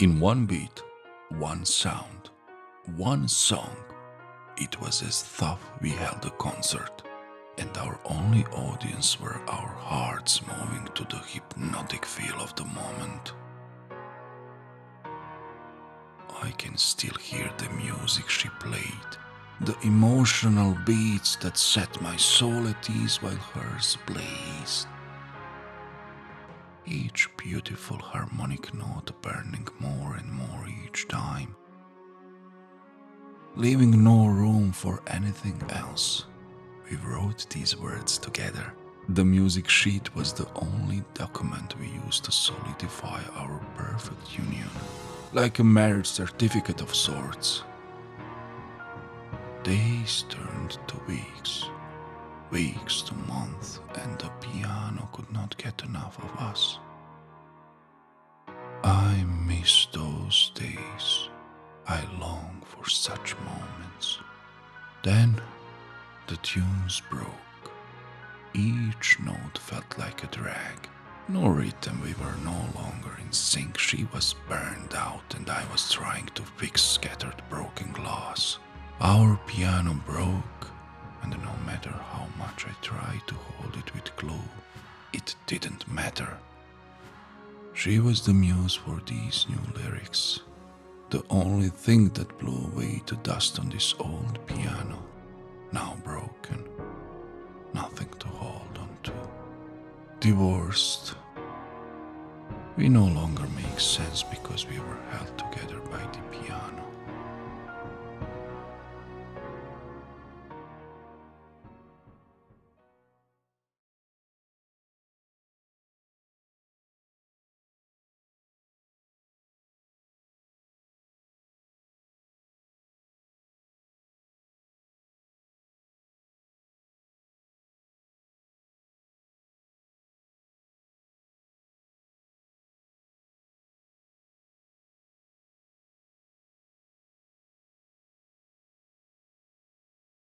In one beat, one sound, one song. It was as though we held a concert, and our only audience were our hearts moving to the hypnotic feel of the moment. I can still hear the music she played, the emotional beats that set my soul at ease while hers blazed. Each beautiful harmonic note burning more and more each time, leaving no room for anything else. We wrote these words together. The music sheet was the only document we used to solidify our perfect union, like a marriage certificate of sorts. Days turned to weeks, weeks to months, and the piano could not get enough of us. I miss those days. I long for such moments. Then the tunes broke. Each note felt like a drag. No rhythm, we were no longer in sync. She was burned out and I was trying to fix scattered broken glass. Our piano broke, and no matter how much I tried to hold it with glue, it didn't matter. She was the muse for these new lyrics, the only thing that blew away the dust on this old piano, now broken, nothing to hold on to. Divorced. We no longer make sense because we were held together by the piano.